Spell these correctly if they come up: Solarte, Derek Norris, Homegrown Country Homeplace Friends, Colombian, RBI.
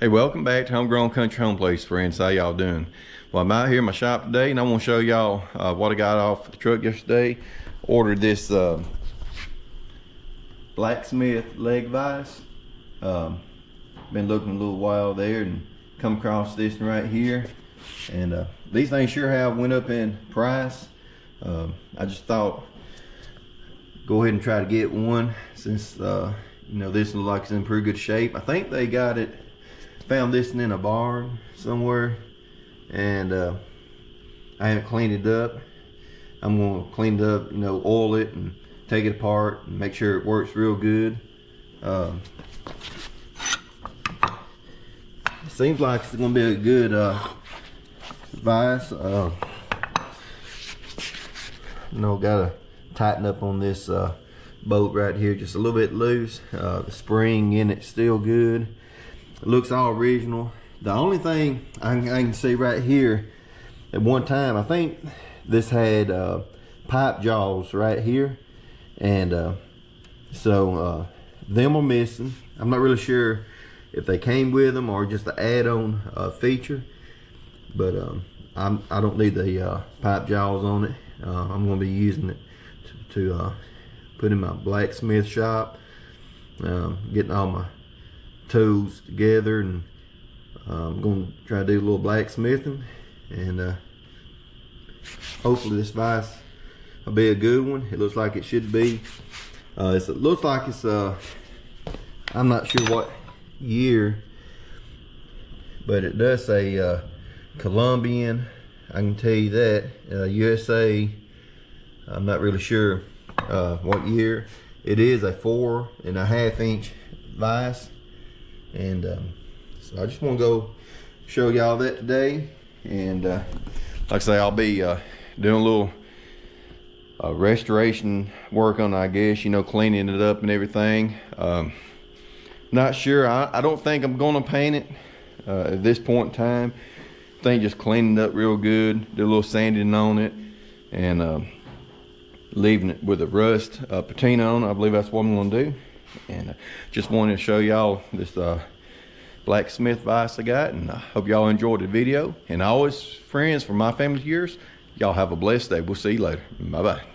Hey, welcome back to Homegrown Country Homeplace Friends. How y'all doing? Well, I'm out here in my shop today, and I want to show y'all what I got off the truck yesterday. Ordered this blacksmith leg vise. Been looking a little while there and come across this one right here. And these things sure have went up in price. I just thought go ahead and try to get one since you know, this looks like it's in pretty good shape. I think they got it, found this one in a barn somewhere, and I haven't cleaned it up. I'm gonna clean it up, you know, oil it and take it apart and make sure it works real good. Seems like it's gonna be a good vise. You know, gotta tighten up on this bolt right here, just a little bit loose. The spring in it's still good. It looks all original. The only thing I can see right here, at one time I think this had pipe jaws right here, and so them are missing. I'm not really sure if they came with them or just the add-on feature, but I don't need the pipe jaws on it. I'm going to be using it to put in my blacksmith shop, getting all my tools together, and I'm going to try to do a little blacksmithing, and hopefully this vise will be a good one. It looks like it should be. It looks like it's I'm not sure what year, but it does say Colombian, I can tell you that. USA, I'm not really sure what year. It is a 4.5 inch vise, and so I just want to go show y'all that today. And like I say, I'll be doing a little restoration work on it, I guess, you know, cleaning it up and everything. Not sure, I don't think I'm gonna paint it at this point in time. I think just cleaning it up real good, do a little sanding on it, and leaving it with a rust patina on it. I believe that's what I'm gonna do. And just wanted to show y'all this blacksmith vise I got, and I hope y'all enjoyed the video. And always, friends, from my family to yours, y'all have a blessed day. We'll see you later. Bye-bye.